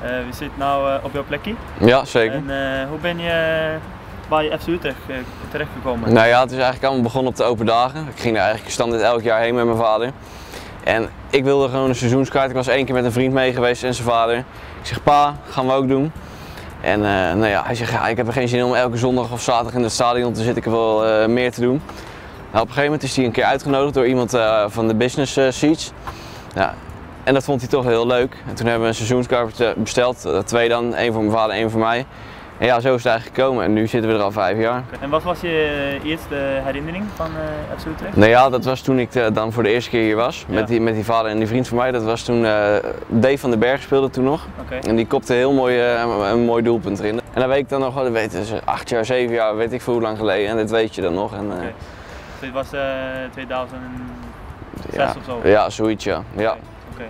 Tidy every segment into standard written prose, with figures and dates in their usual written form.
We zitten nu op jouw plekje. Ja, zeker. En hoe ben je bij FC Utrecht terechtgekomen? Nou ja, het is eigenlijk allemaal begonnen op de open dagen. Ik ging er eigenlijk standaard elk jaar heen met mijn vader. En ik wilde gewoon een seizoenskaart. Ik was één keer met een vriend mee geweest en zijn vader. Ik zeg, pa, gaan we ook doen. En nou ja, hij zegt, ja, ik heb er geen zin om elke zondag of zaterdag in het stadion te zitten. Ik wil meer te doen. Nou, op een gegeven moment is hij een keer uitgenodigd door iemand van de business seats. Ja, en dat vond hij toch heel leuk. En toen hebben we een seizoenskaart besteld. Twee dan, één voor mijn vader, één voor mij. En ja, zo is het eigenlijk gekomen en nu zitten we er al 5 jaar. En wat was je eerste herinnering van FC Utrecht? Nou ja, dat was toen ik dan voor de eerste keer hier was. Ja. Met die vader en die vriend van mij. Dat was toen Dave van den Berg speelde toen nog. Okay. En die kopte heel mooi een mooi doelpunt erin. En dan weet ik dan nog, dat weten ze, 8 jaar, 7 jaar, weet ik veel hoe lang geleden. En dat weet je dan nog. En, okay. Dus dit was 2006 ja, of zo? Ja, zoiets ja. Ja. Okay.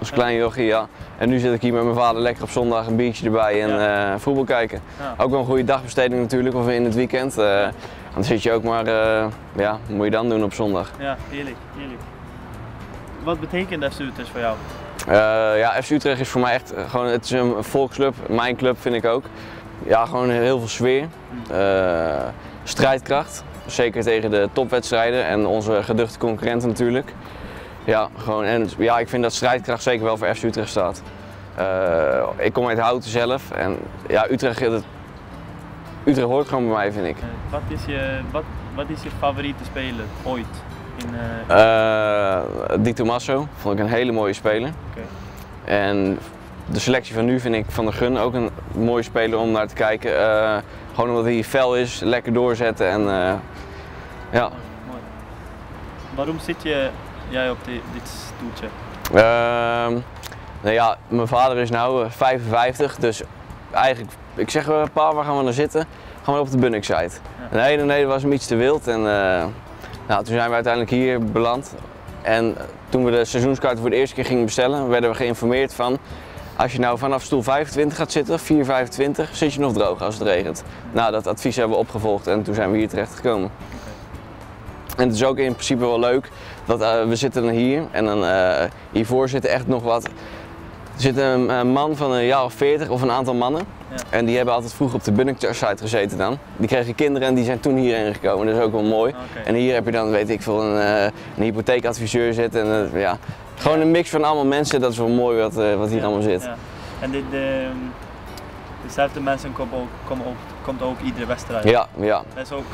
Als klein jochie, ja. En nu zit ik hier met mijn vader lekker op zondag een biertje erbij en ja, voetbal kijken. Ja. Ook wel een goede dagbesteding natuurlijk, of in het weekend. Dan zit je ook maar, ja, wat moet je dan doen op zondag? Ja, heerlijk, heerlijk. Wat betekent FC Utrecht voor jou? Ja, FC Utrecht is voor mij echt, gewoon, het is een volksclub, mijn club vind ik ook. Ja, gewoon heel veel sfeer, strijdkracht, zeker tegen de topwedstrijden en onze geduchte concurrenten natuurlijk. Ja, gewoon, en ja, ik vind dat strijdkracht zeker wel voor FC Utrecht staat. Ik kom uit Houten zelf en ja, Utrecht hoort gewoon bij mij, vind ik. Wat is je favoriete speler ooit? Di Tommaso, vond ik een hele mooie speler. Okay. En de selectie van nu vind ik Van der Gun ook een mooie speler om naar te kijken. Gewoon omdat hij fel is, lekker doorzetten en ja. Mooi, mooi. Waarom zit je... jij op dit stoeltje? Nou ja, mijn vader is nu 55, dus eigenlijk, ik zeg wel, pa, waar gaan we naar zitten? Gaan we op de Bunnikside. Ja. Nee, was hem iets te wild en nou, toen zijn we uiteindelijk hier beland. En toen we de seizoenskaart voor de eerste keer gingen bestellen, werden we geïnformeerd van als je nou vanaf stoel 25 gaat zitten, 4,25, zit je nog droog als het regent. Nou, dat advies hebben we opgevolgd en toen zijn we hier terecht gekomen. En het is ook in principe wel leuk dat we zitten dan hier en dan hiervoor zitten echt nog wat. Er zit een man van een jaar of 40 of een aantal mannen. Ja. En die hebben altijd vroeg op de Bunnikside gezeten dan. Die kregen kinderen en die zijn toen hierheen gekomen. Dat is ook wel mooi. Okay. En hier heb je dan, weet ik veel, een hypotheekadviseur zitten. En, ja. Gewoon een mix van allemaal mensen, dat is wel mooi wat hier allemaal zit. Ja. En dezelfde mensen komt ook iedere wedstrijd. Ja, ja. Dat is ook...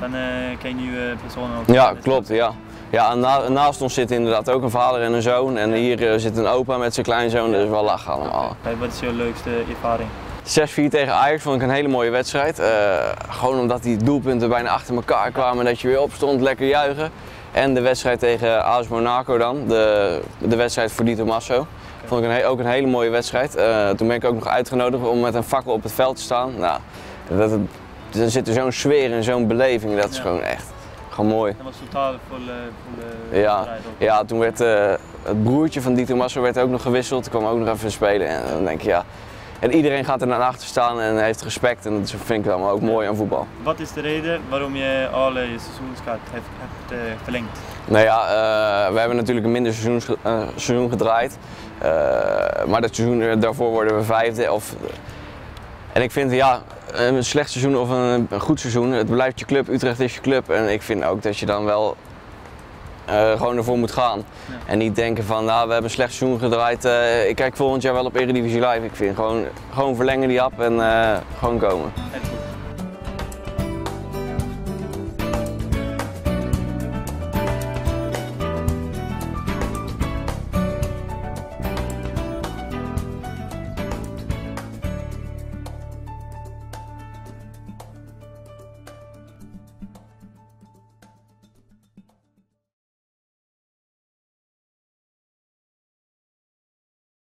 Dan ken je nieuwe personen ook. Ja, klopt. Ja. Ja, naast ons zit inderdaad ook een vader en een zoon. En hier zit een opa met zijn kleinzoon, dus wel lachen allemaal. Okay. Wat is je leukste ervaring? 6-4 tegen Ajax vond ik een hele mooie wedstrijd. Gewoon omdat die doelpunten bijna achter elkaar kwamen en dat je weer opstond, lekker juichen. En de wedstrijd tegen AS Monaco dan, de wedstrijd voor Dieter Massa. Vond ik ook een hele mooie wedstrijd. Toen ben ik ook nog uitgenodigd om met een fakkel op het veld te staan. Nou, dan zit er zo'n sfeer en zo'n beleving, dat is gewoon echt mooi. Dat was totaal voor de strijd op. Ja, toen werd het broertje van Dieter Massa werd ook nog gewisseld, toen kwam ook nog even spelen en dan denk je ja. En iedereen gaat er naar achter staan en heeft respect en dat vind ik allemaal ook mooi aan voetbal. Wat is de reden waarom je alle seizoenskaart hebt verlengd? Nou ja, we hebben natuurlijk een minder seizoen gedraaid, maar dat seizoen daarvoor worden we 5e of... En ik vind, ja, een slecht seizoen of een goed seizoen, het blijft je club, Utrecht is je club. En ik vind ook dat je dan wel gewoon ervoor moet gaan. Ja. En niet denken van, nou, we hebben een slecht seizoen gedraaid, ik kijk volgend jaar wel op Eredivisie Live. Ik vind gewoon verlengen die hap en gewoon komen.